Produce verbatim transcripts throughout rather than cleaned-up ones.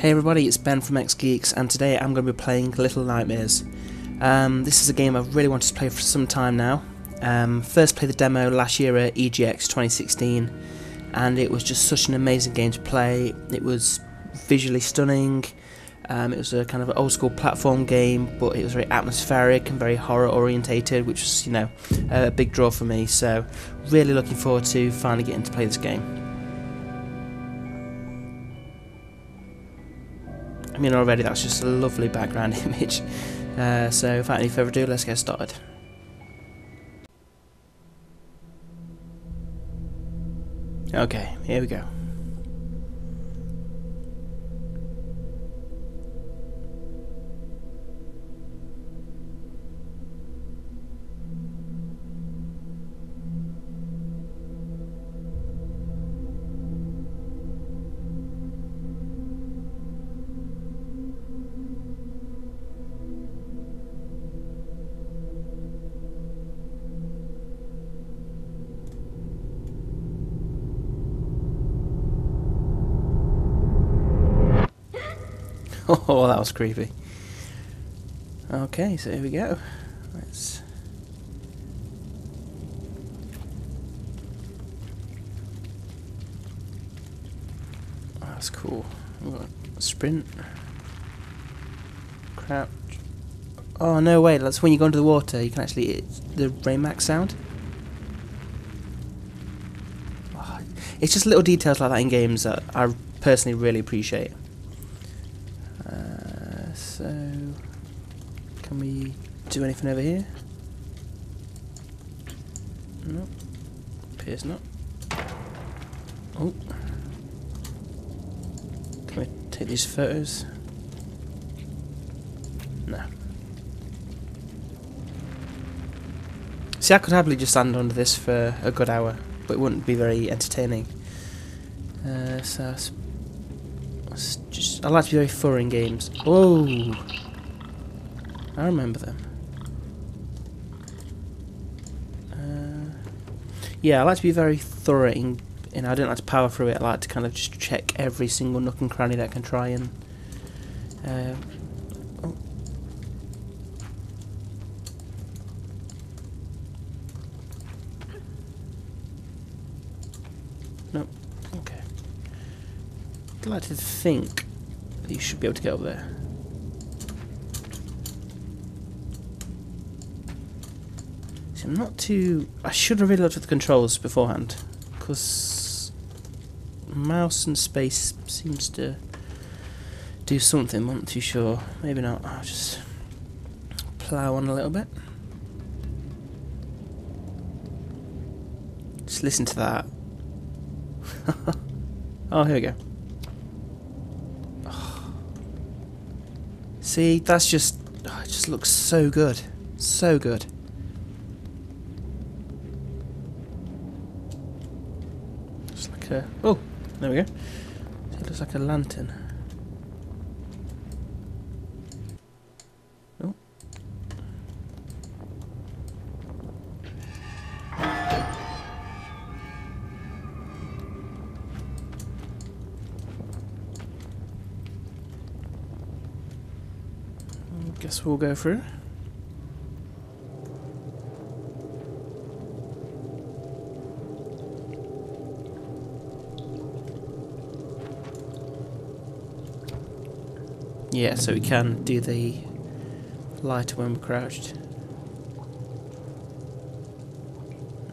Hey everybody, it's Ben from X-Geeks, and today I'm going to be playing Little Nightmares. Um, this is a game I've really wanted to play for some time now. Um, first played the demo last year at E G X twenty sixteen, and it was just such an amazing game to play. It was visually stunning, um, it was a kind of an old school platform game, but it was very atmospheric and very horror orientated, which was, you know, a big draw for me, so really looking forward to finally getting to play this game. I mean, already that's just a lovely background image, uh, so without any further ado, let's get started. Okay, here we go. Oh, that was creepy. Okay, so here we go. Let's. Oh, that's cool. We've got a sprint. Crouch. Oh, no way. That's when you go into the water, you can actually. It's the Rainmax sound. Oh, it's just little details like that in games that I personally really appreciate. So, can we do anything over here? No, appears not. Oh, can we take these photos? No. See, I could happily just stand under this for a good hour, but it wouldn't be very entertaining. Uh, so. Just, I like to be very thorough in games. Oh, I remember them. Uh, yeah, I like to be very thorough in, and I don't like to power through it. I like to kind of just check every single nook and cranny that I can try and. Uh, oh. No, okay. I'd like to think. You should be able to get over there. See, I'm not too... I should have really looked at the controls beforehand, because mouse and space seems to do something. I'm not too sure. Maybe not. I'll just plough on a little bit. Just listen to that. Oh, here we go. See, that's just, oh, it just looks so good, so good. It's like a, oh, there we go. It looks like a lantern. Oh. Guess we'll go through. Yeah, so we can do the light when we're crouched.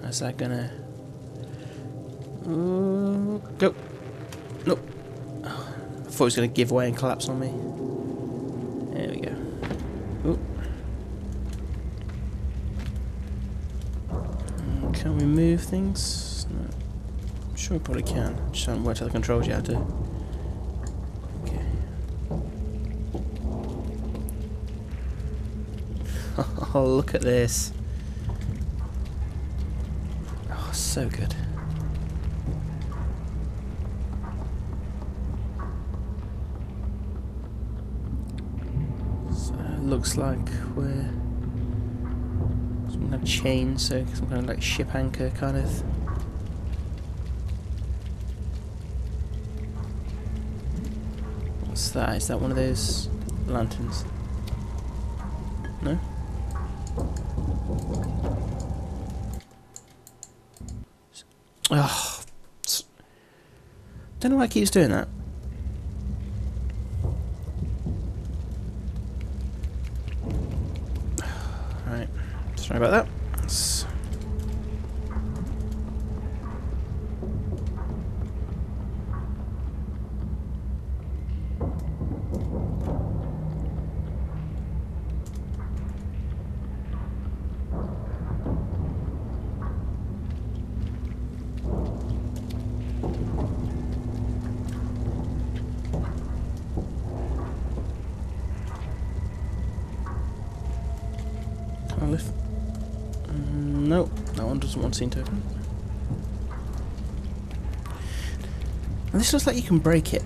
Is that gonna... Ooh, go! Nope. Oh, I thought it was gonna give way and collapse on me. There we go. Ooh. Can we move things? No. I'm sure we probably can. Just haven't worked out the controls yet, do. Okay. Oh, look at this. Oh, so good. Looks like we're some kind of chain, so some kind of like ship anchor kind of. Let's What's that? Is that one of those lanterns? No? Oh, don't know why it keeps doing that. Right, sorry about that. Let's seem to open. And this looks like you can break it.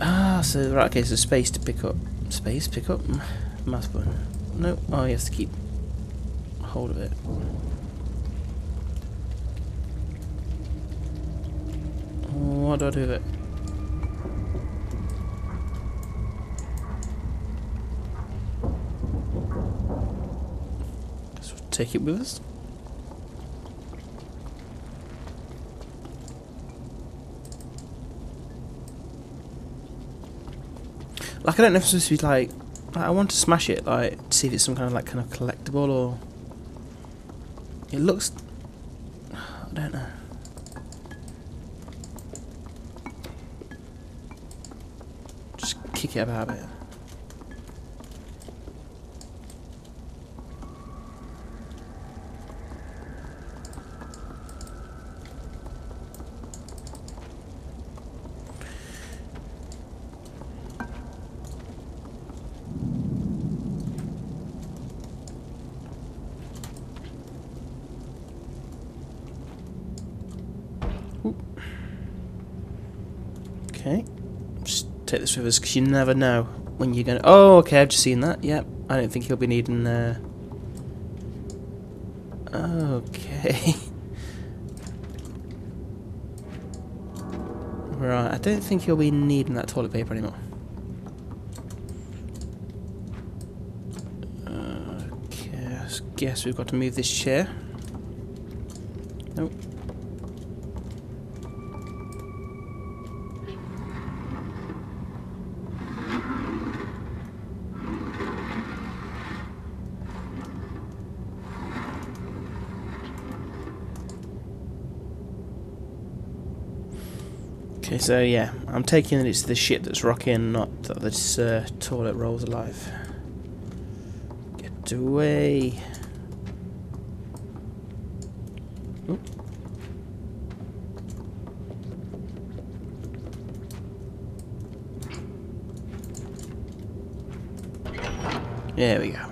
Ah, so right, okay, so space to pick up. Space, pick up, mouse button. No, oh, he has to keep hold of it. What do I do with it? Guess we'll take it with us. Like, I don't know if it's supposed to be like, like, I want to smash it, like, to see if it's some kind of like kind of collectible or. It looks. I don't know. Just kick it about a bit. Take this with us because you never know when you're gonna. Oh, okay, I've just seen that. Yep, I don't think he'll be needing. Uh... Okay. Right, I don't think he'll be needing that toilet paper anymore. Okay, I guess we've got to move this chair. Nope. Okay, so yeah, I'm taking that it's the shit that's rocking, not that this uh, toilet rolls alive. Get away. Oop. There we go.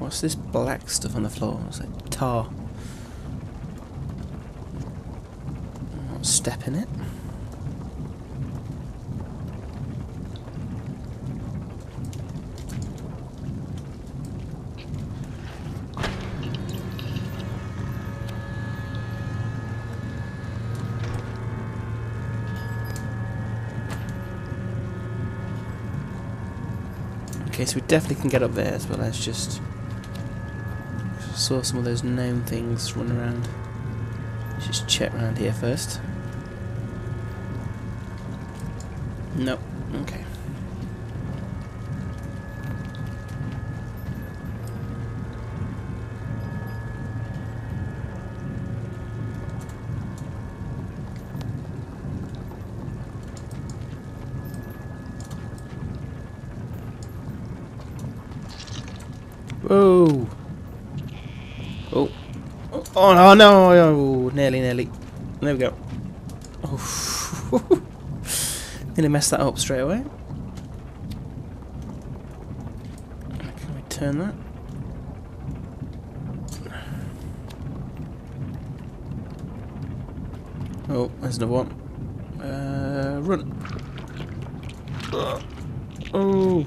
What's this black stuff on the floor? It's like tar. Not step in it. Okay, so we definitely can get up there, but let's just. Saw some of those gnome things run around. Let's just check around here first. Nope. Okay. Whoa. Oh. Oh, no, no, oh, nearly, nearly. There we go. Oh. Gonna mess that up straight away. Can we turn that? Oh, there's another one. Uh, run. Oh.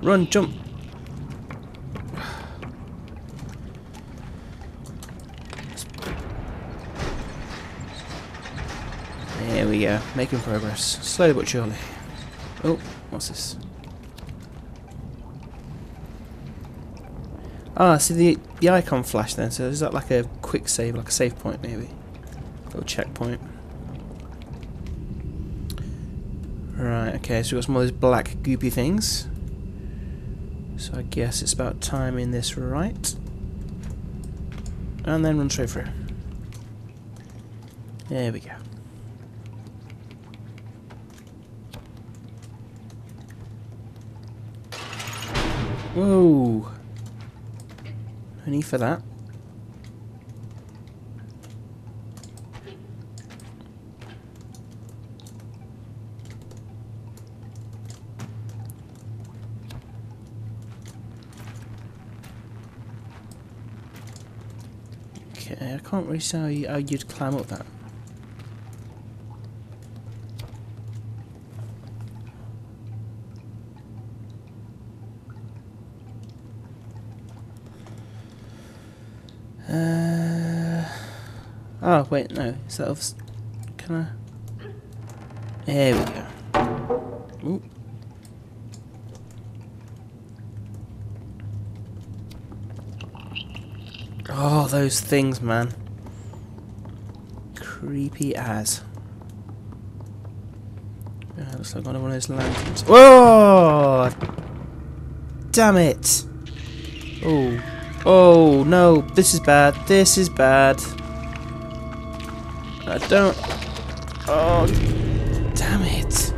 Run, jump. Here we go, making progress, slowly but surely. Oh, what's this? Ah, see the the icon flashed then, so is that like a quick save, like a save point maybe? A little checkpoint. Right, okay, so we've got some of those black goopy things. So I guess it's about timing this right. And then run straight through. There we go. Whoa! No need for that. Okay, I can't really see how, you, how you'd climb up that. Uh, oh, wait, no. Is that off? Can I? There we go. Ooh. Oh, those things, man. Creepy as. Yeah, looks like one of those lanterns. Whoa! Damn it! Oh. Oh no, this is bad, this is bad. I don't... Oh, damn it.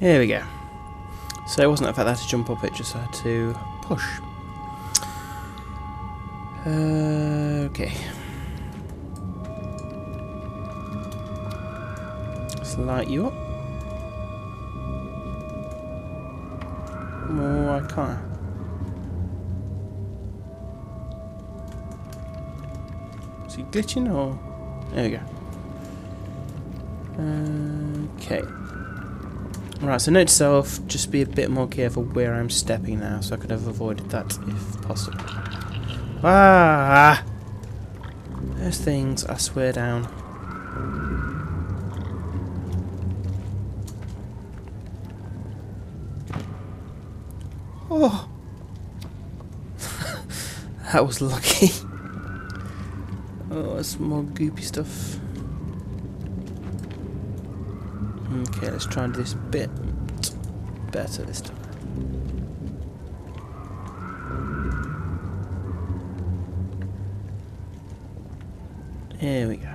Here we go. So it wasn't in fact I had to jump up, it just had to push. Uh, okay. Let's light you up. More I can't. Is he glitching or? There we go. Okay. Right, so note to self, just be a bit more careful where I'm stepping now, so I could have avoided that if possible. Ah! Those things, I swear down. Oh! That was lucky. Oh, that's more goopy stuff. Okay, let's try and do this a bit better this time. Here we go.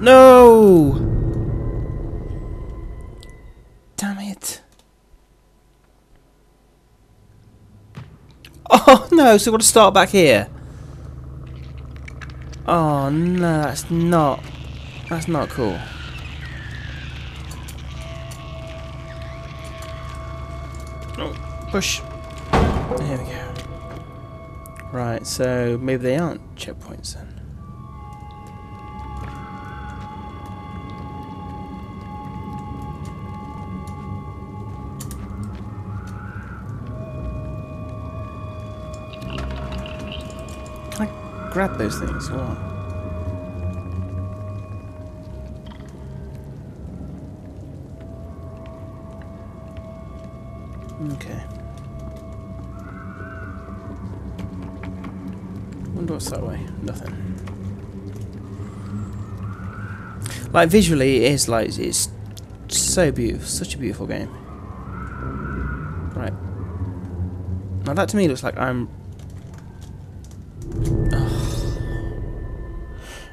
No! Damn it. Oh no, so we've got to start back here. Oh no, that's not that's not cool. Oh, push. There we go. Right, so maybe they aren't checkpoints then. Grab those things, what? Okay. Wonder what's that way? Nothing. Like visually, it is like it's so beautiful, such a beautiful game. Right. Now that to me looks like I'm.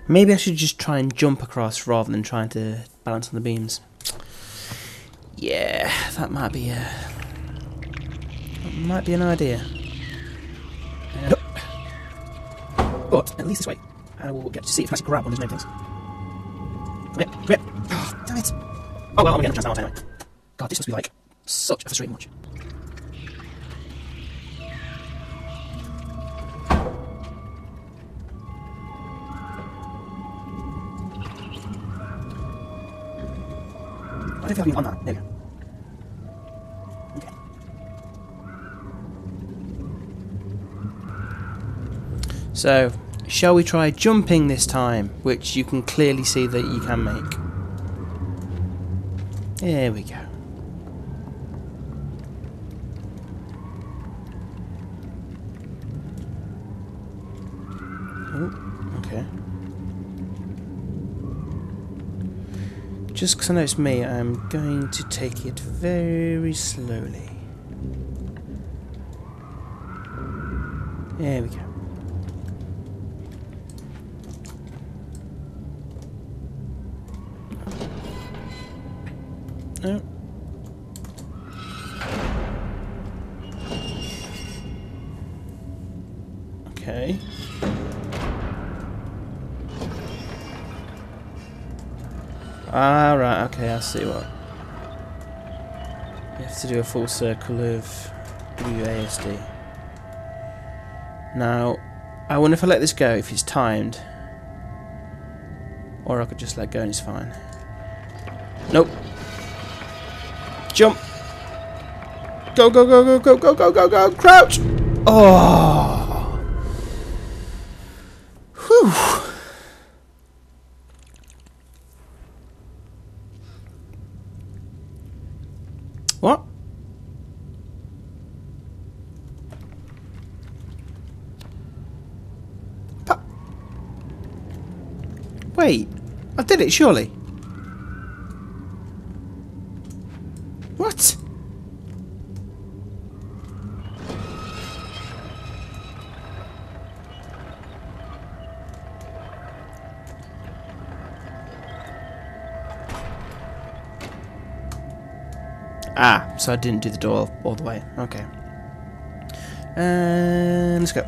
Maybe I should just try and jump across rather than trying to balance on the beams. Yeah, that might be a... That might be an idea. Uh, but, at least this way, I will get to see if I can grab one of his name things. Come here, come here. Oh, damn it. Oh, well, I'm going to try that out anyway. God, this must be like such a frustrating watch. I don't think I've been on that. There we go. Okay. So, shall we try jumping this time? Which you can clearly see that you can make. There we go. Oh, okay. Just because I know it's me, I'm going to take it very slowly. There we go. Oh. Okay. Ah, right, okay, I see what. You have to do a full circle of W A S D. Now, I wonder if I let this go, if it's timed. Or I could just let go and it's fine. Nope. Jump! Go, go, go, go, go, go, go, go, go, crouch! Oh! Whew! What? Pa- Wait, I did it surely. What? Ah, so I didn't do the door all the way. Okay. And let's go.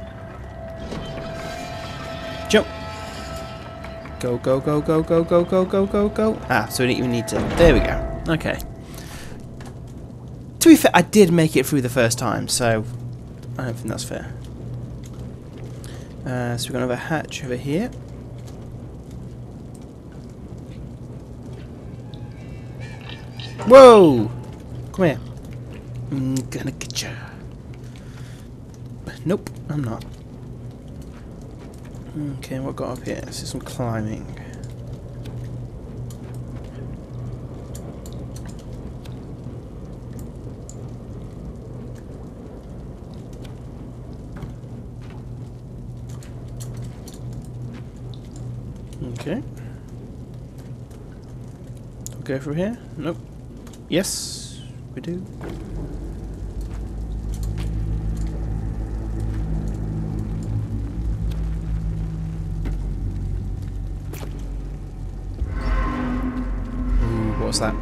Jump. Go, go, go, go, go, go, go, go, go, go. Ah, so we didn't even need to. There we go. Okay. To be fair, I did make it through the first time, so I don't think that's fair. Uh, so we're going to have a hatch over here. Whoa! Come here. I'm gonna get ya. Nope, I'm not. Okay, what got up here? This is some climbing. Okay. I'll go through here. Nope. Yes. We do. Ooh, what's that?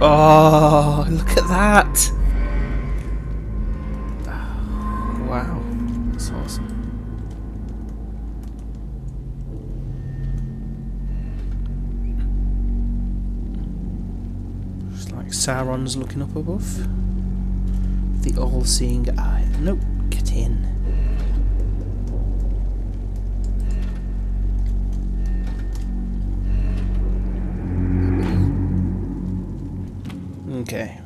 Oh, look at that! Oh, wow, that's awesome. Sauron's looking up above. The all-seeing eye. Nope, get in. Okay.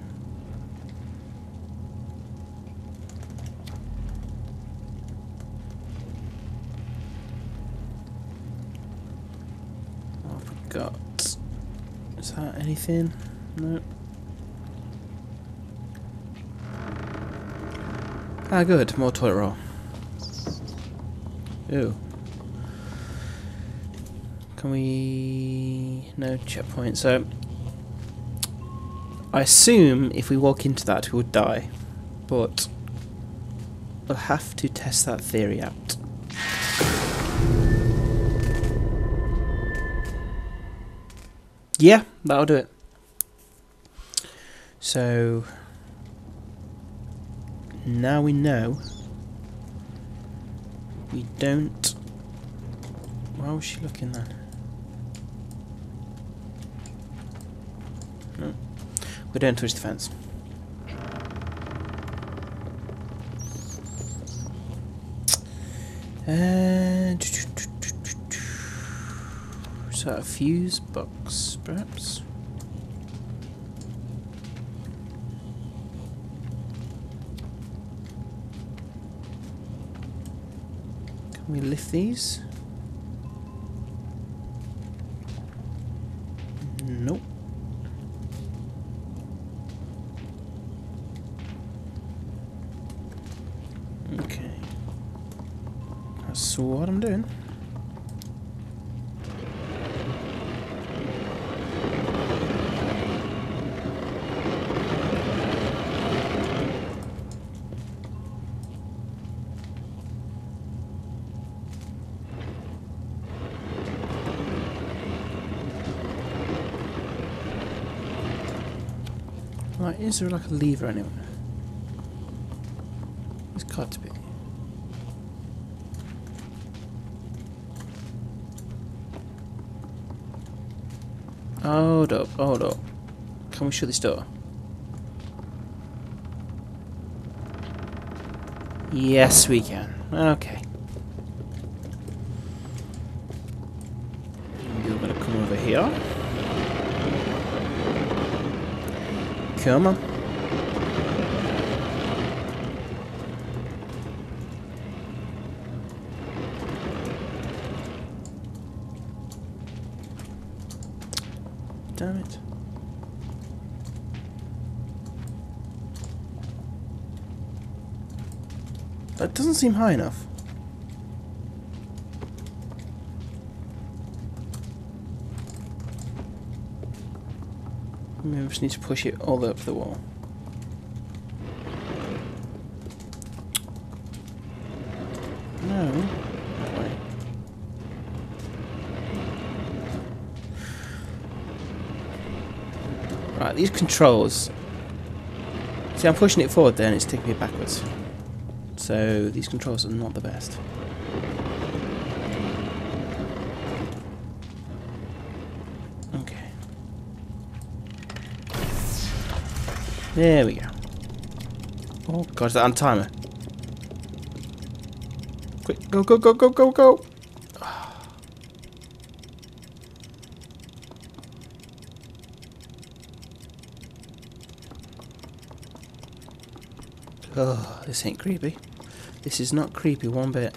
What have we got? Is that anything? Nope. Ah, good. More toilet roll. Ooh. Can we... No checkpoint, so... I assume if we walk into that we would die. But... we'll have to test that theory out. Yeah, that'll do it. So... now we know we don't... Why was she looking then? No. We don't touch the fence. Uh, is that a fuse box, perhaps? Can we lift these? Nope. Okay. That's what I'm doing. Right, is there like a lever anywhere? It's got to be. Hold up, hold up. Can we shut this door? Yes, we can. Okay. You're gonna come over here. Come on. Damn it. That doesn't seem high enough. Maybe I just need to push it all the way up the wall. No. That way. Right, these controls. See, I'm pushing it forward there and it's taking me backwards. So, these controls are not the best. There we go. Oh god, is that on timer? Quick, go, go, go, go, go, go! Oh. Oh, this ain't creepy. This is not creepy one bit.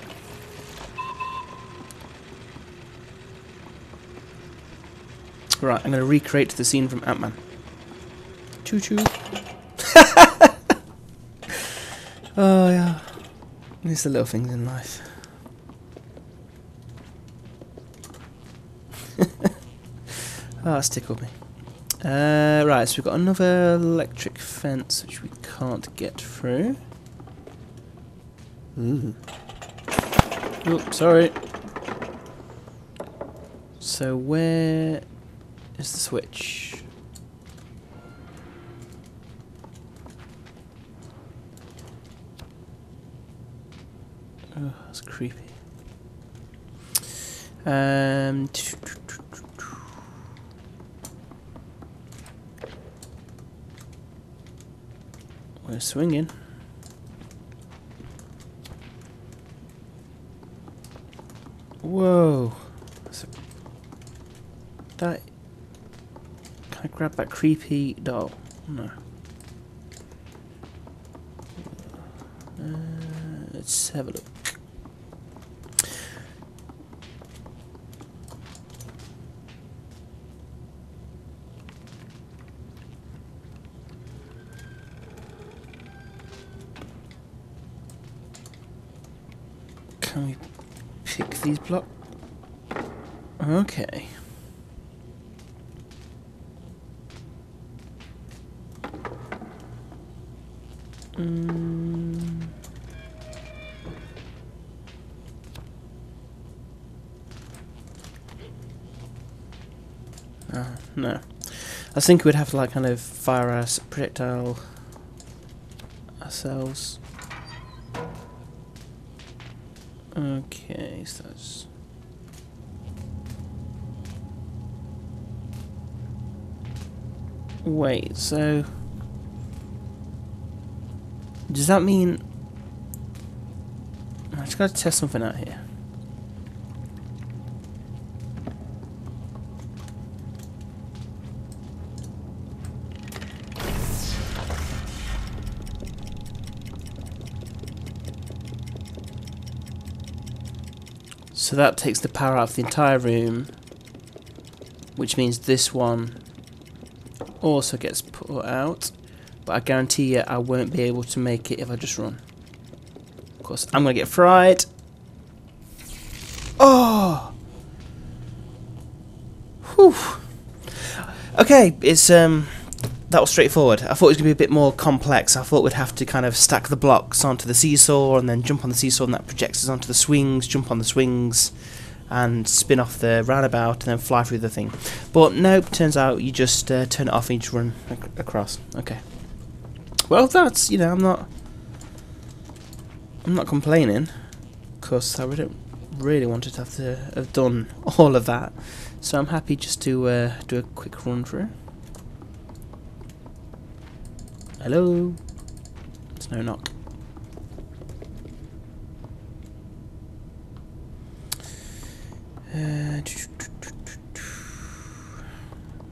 Right, I'm gonna recreate the scene from Ant-Man. Choo choo. Oh yeah, it's the little things in life. Ah, oh, that's tickled me. Uh, right, so we've got another electric fence which we can't get through. Ooh. Oops, sorry. So where is the switch? Oh, that's creepy. Um, we're swinging. Whoa. That's a, that. Can I grab that creepy doll? No. Uh, let's have a look. Can we pick these blocks? Okay. Mm. Ah, no. I think we'd have to like kind of fire our projectile ourselves. Okay, so that's... Wait, so... Does that mean... I just gotta test something out here. So that takes the power out of the entire room, which means this one also gets put out, but I guarantee you I won't be able to make it if I just run. Of course, I'm gonna get fried. Oh! Whew. Okay, it's um, that was straightforward. I thought it was gonna be a bit more complex. I thought we'd have to kind of stack the blocks onto the seesaw and then jump on the seesaw, and that projects us onto the swings, jump on the swings and spin off the roundabout and then fly through the thing. But nope, turns out you just uh, turn it off and you just run ac across. Okay. Well, that's, you know, I'm not I'm not complaining, because I wouldn't really wanted to have to have done all of that. So I'm happy just to uh, do a quick run through. Hello? There's no knock. Uh,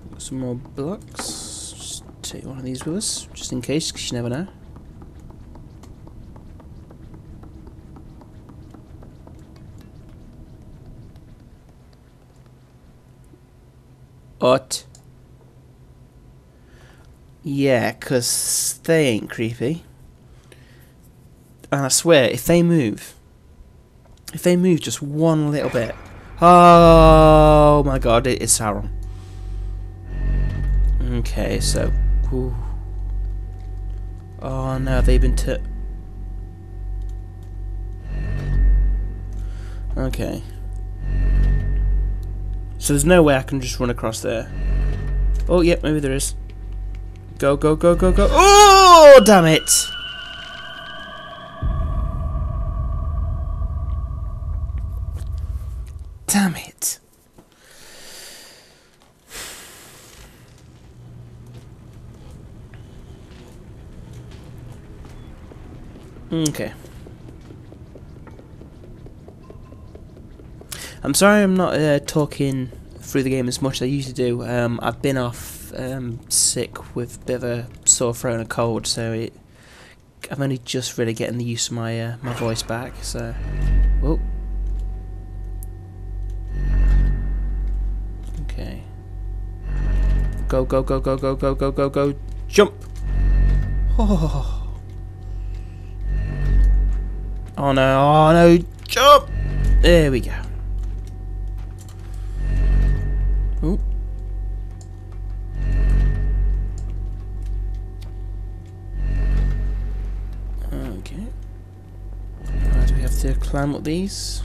got some more blocks. Just take one of these with us, just in case, because you never know. What? Yeah, because they ain't creepy. And I swear, if they move, if they move just one little bit, oh my god, it is Sauron. Okay, so, ooh. Oh no, they've been t- Okay. So there's no way I can just run across there. Oh, yep, yeah, maybe there is. Go, go, go, go, go. Oh, damn it! Damn it. Okay. I'm sorry I'm not uh, talking through the game as much as I usually do. Um, I've been off Um, sick with a bit of a sore throat and a cold, so it, I'm only just really getting the use of my uh, my voice back. So, whoa. Okay. Go go go go go go go go go jump. Oh. Oh no! Oh no! Jump! There we go. Ooh. Okay. Now do we have to climb up these?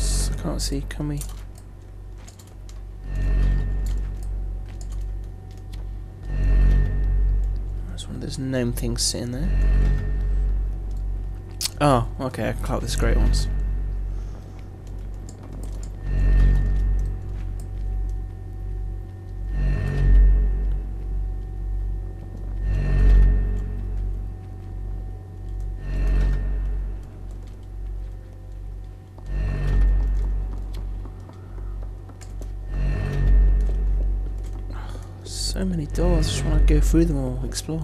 I can't see. Can we? There's one of those gnome things sitting there. Oh, okay. I can climb these great ones. So many doors, I just want to go through them all, explore.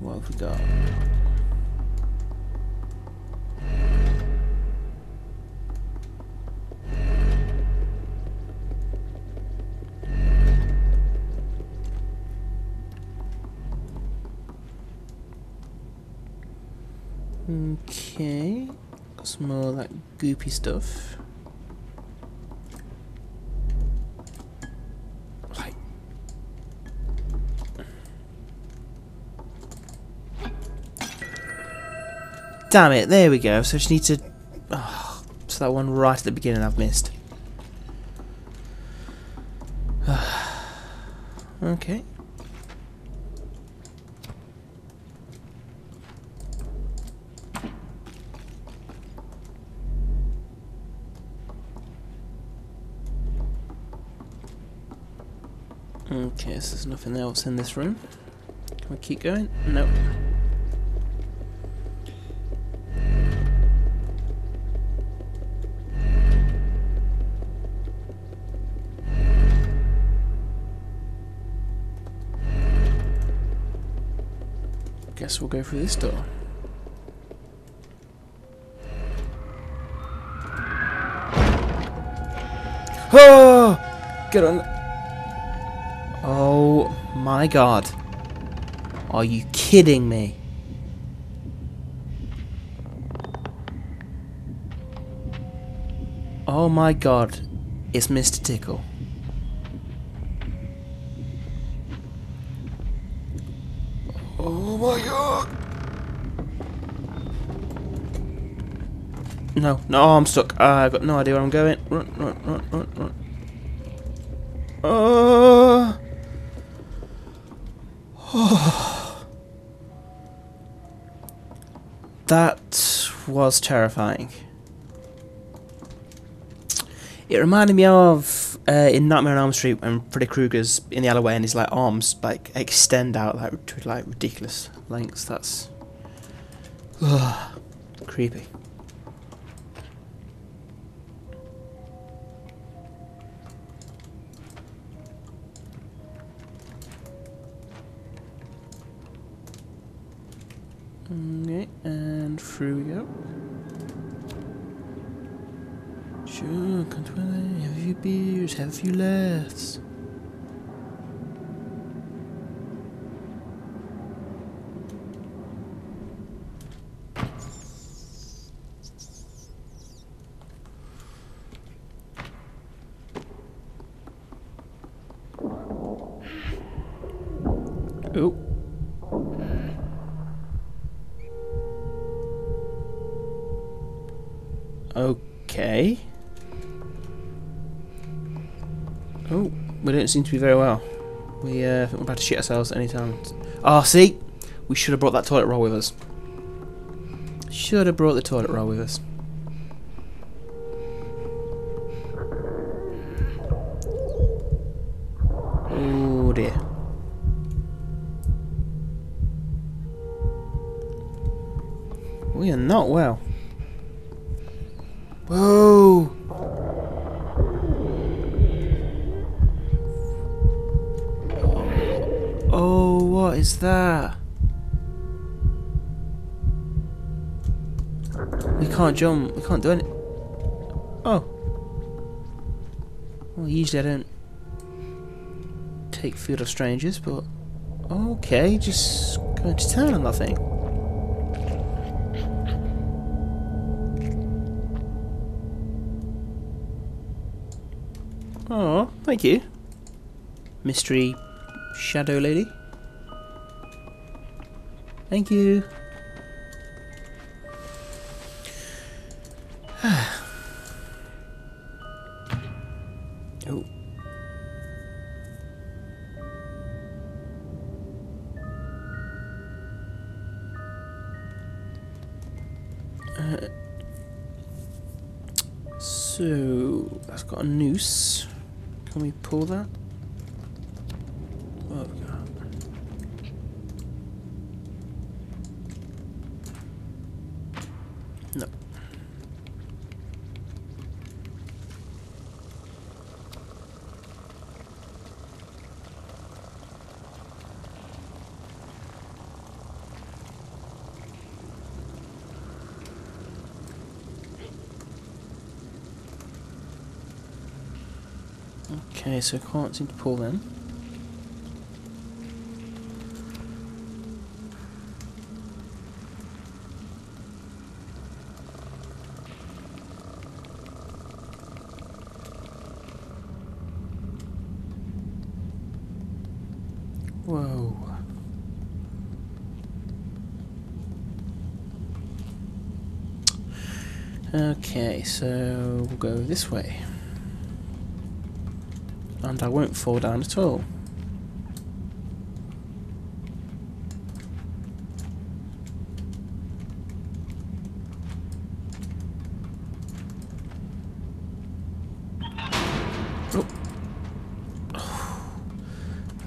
What have we got? Okay, got some more like goopy stuff. Damn it, there we go. So I just need to... Oh, so that one right at the beginning I've missed. Okay. Okay, so there's nothing else in this room. Can we keep going? Nope. Guess we'll go through this door. Oh! Get on. Oh my god. Are you kidding me? Oh my god. It's Mister Tickle. Oh my god! No, no, I'm stuck. Uh, I've got no idea where I'm going. Run, run, run, run, run. Uh... Oh. That was terrifying. It reminded me of uh, in Nightmare on Elm Street when Freddy Krueger's in the alleyway and his like arms like extend out like to like ridiculous lengths. That's ugh, creepy. Okay, and through we go. Sure, controlling. Have a few beers, have a few laughs. Oh. Okay. Oh, we don't seem to be very well. We uh, think we're about to shit ourselves any time. Ah, oh, see? We should have brought that toilet roll with us. Should have brought the toilet roll with us. Oh dear. We are not well. Whoa! Oh, what is that? We can't jump. We can't do anything. Oh. Well, usually I don't take food of strangers, but okay, just going to town on that thing. Oh, thank you, mystery shadow lady. Thank you. Oh. Uh, so that's got a noose. Can we pull that? What have we got? No. Okay, so I can't seem to pull them. Whoa. Okay, so we'll go this way. And I won't fall down at all.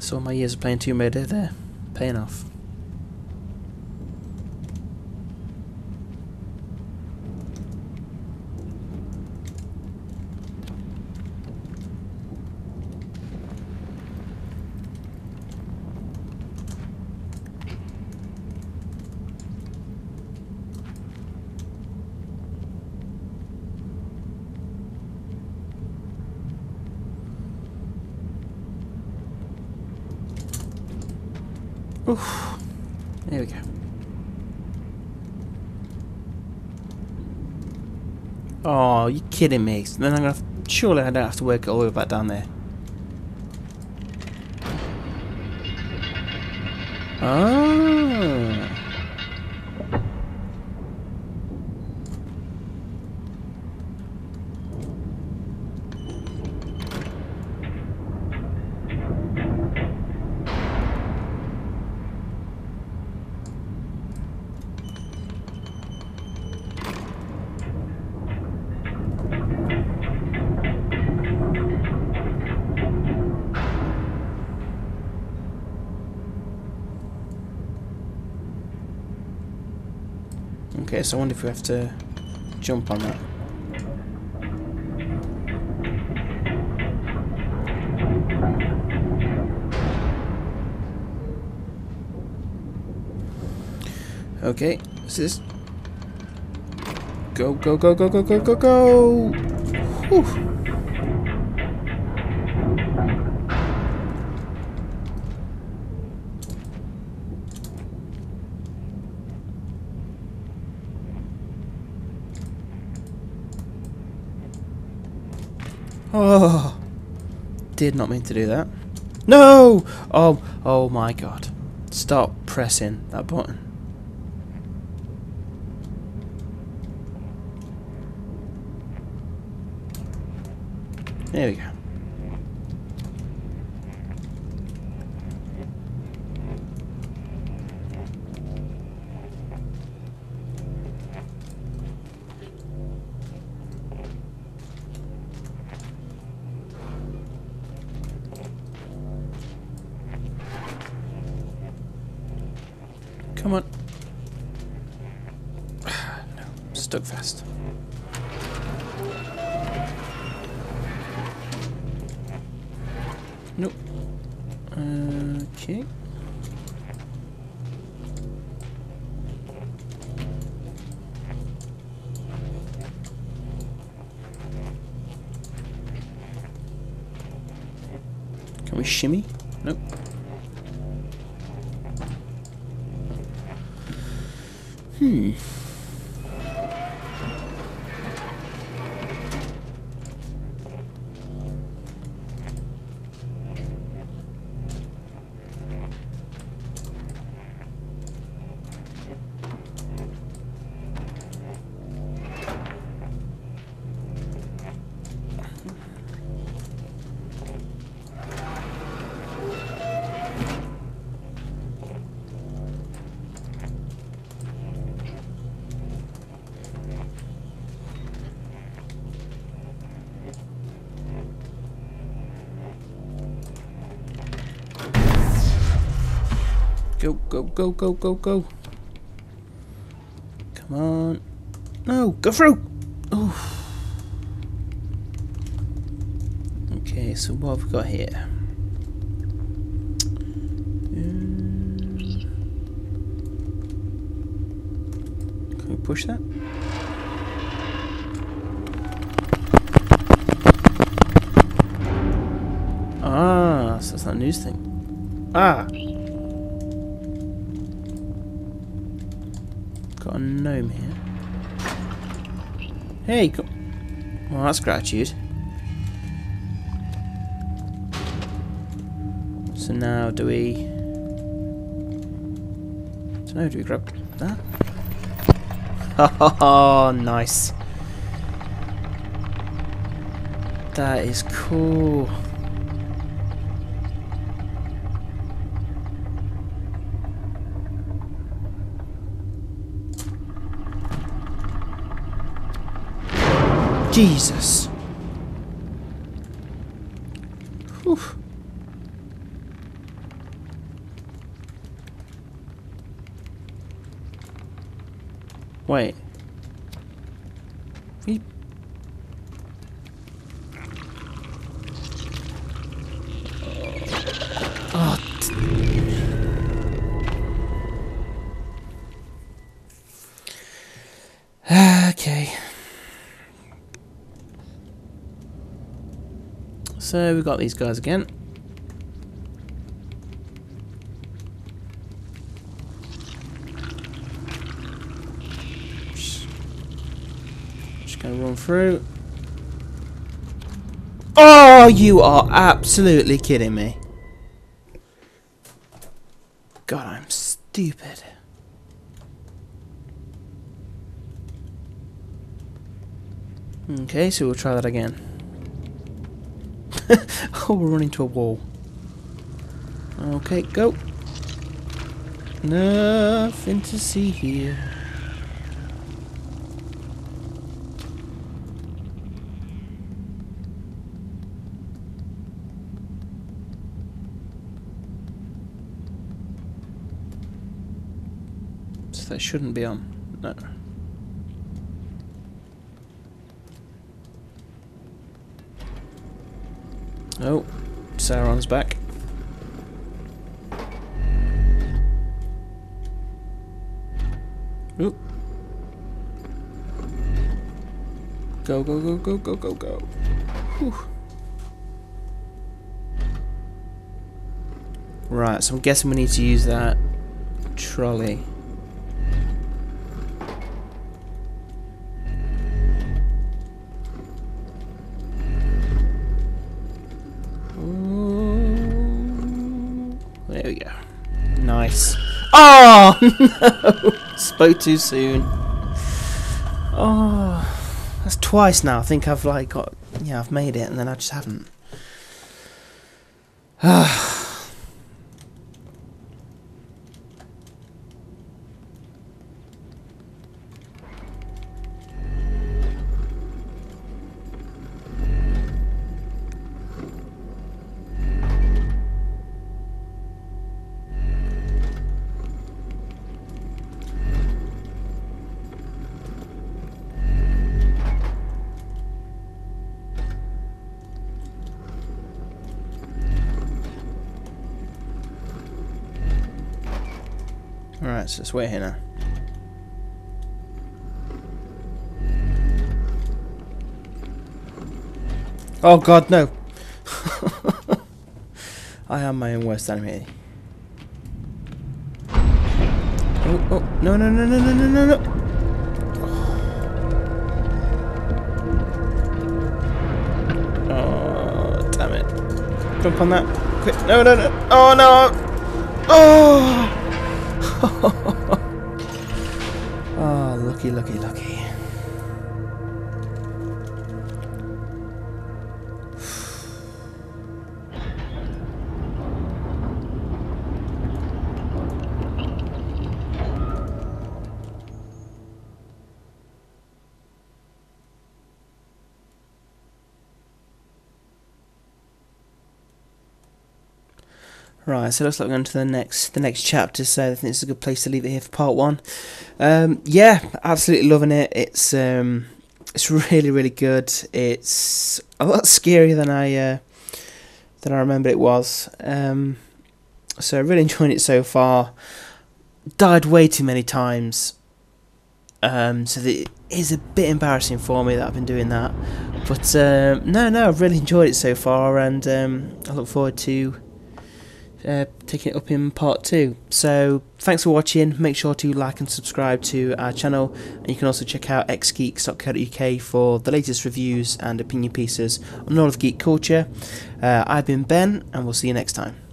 So my years of playing Tomb Raider, they're paying off. Oof. There we go. Oh, you're kidding me. So then I'm gonna have, surely I don't have to work it all the way back down there. Ah. Okay, so I wonder if we have to jump on that. Okay, what's this? Go, go, go, go, go, go, go, go! Whew. Oh, did not mean to do that. No! Oh, oh my god. Stop pressing that button. There we go. Come on. No, stuck fast. Nope. Okay. Can we shimmy? Nope. Hmm. Go, go, go, go, go, go. Come on. No, go through. Oof. Okay, so what have we got here? Can we push that? Ah, so that's that news thing. Ah. Got a gnome here. Hey, go. Well, that's gratitude. So now do we... So now do we grab that? Oh, nice. That is cool. Jesus. Whew. Wait. He... Oh. Okay. So we've got these guys again. Through. Oh, you are absolutely kidding me. God, I'm stupid. Okay, so we'll try that again. Oh, we're running to a wall. Okay, go. Nothing to see here. That shouldn't be on. No. Oh, Sauron's back. Oop. Go, go, go, go, go, go, go. Whew. Right, so I'm guessing we need to use that trolley. Oh no! Spoke too soon. Oh, that's twice now. I think I've like got yeah, I've made it, and then I just haven't. Ah. Alright, so let's wait here now. Oh god, no! I am my own worst enemy. Oh, oh, no, no, no, no, no, no, no, no! Oh, damn it. Jump on that. Quick. No, no, no! Oh, no! Oh! Oh, lucky, lucky, lucky. Right, so it looks like we're going to the next the next chapter, so I think this is a good place to leave it here for part one. Um, yeah, absolutely loving it. It's um, it's really, really good. It's a lot scarier than I uh, than I remembered it was. Um, so really enjoying it so far. Died way too many times, um, so that it is a bit embarrassing for me that I've been doing that. But uh, no, no, I've really enjoyed it so far, and um, I look forward to Uh, taking it up in part two. So thanks for watching. Make sure to like and subscribe to our channel, and you can also check out x geeks dot co dot U K for the latest reviews and opinion pieces on all of geek culture. uh, I've been Ben, and we'll see you next time.